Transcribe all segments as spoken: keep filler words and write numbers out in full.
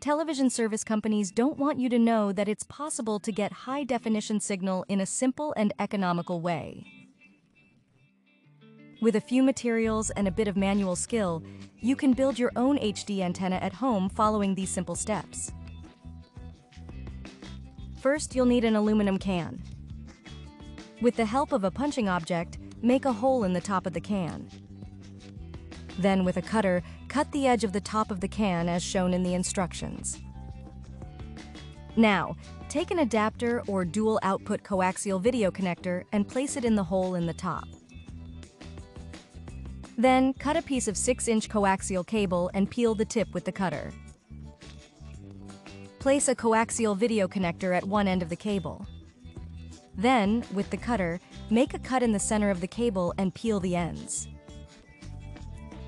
Television service companies don't want you to know that it's possible to get high-definition signal in a simple and economical way. With a few materials and a bit of manual skill, you can build your own H D antenna at home following these simple steps. First, you'll need an aluminum can. With the help of a punching object, make a hole in the top of the can. Then, with a cutter, cut the edge of the top of the can as shown in the instructions. Now, take an adapter or dual output coaxial video connector and place it in the hole in the top. Then, cut a piece of six inch coaxial cable and peel the tip with the cutter. Place a coaxial video connector at one end of the cable. Then, with the cutter, make a cut in the center of the cable and peel the ends.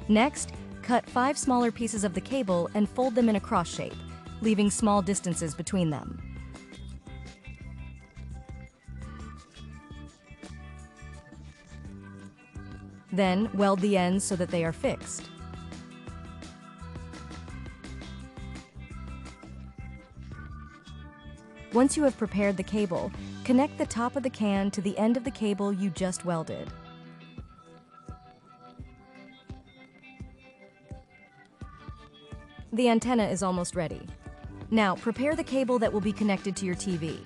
Next, cut five smaller pieces of the cable and fold them in a cross shape, leaving small distances between them. Then, weld the ends so that they are fixed. Once you have prepared the cable, connect the top of the can to the end of the cable you just welded. The antenna is almost ready. Now, prepare the cable that will be connected to your T V.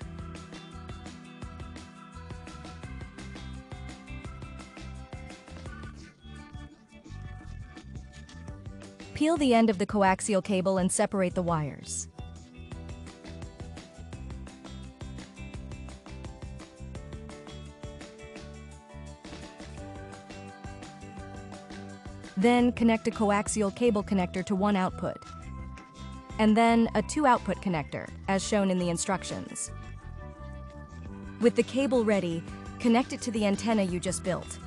Peel the end of the coaxial cable and separate the wires. Then, connect a coaxial cable connector to one output, and then a two-output connector, as shown in the instructions. With the cable ready, connect it to the antenna you just built.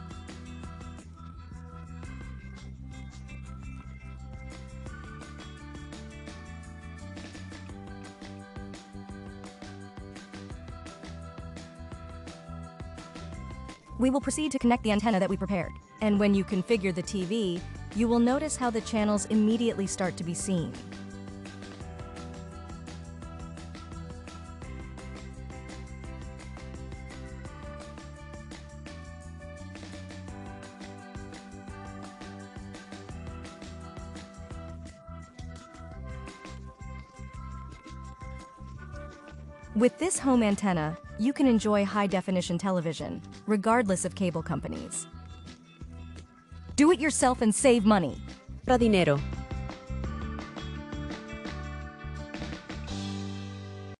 We will proceed to connect the antenna that we prepared. And when you configure the T V, you will notice how the channels immediately start to be seen. With this home antenna, you can enjoy high-definition television, regardless of cable companies. Do it yourself and save money. Pro Dinero.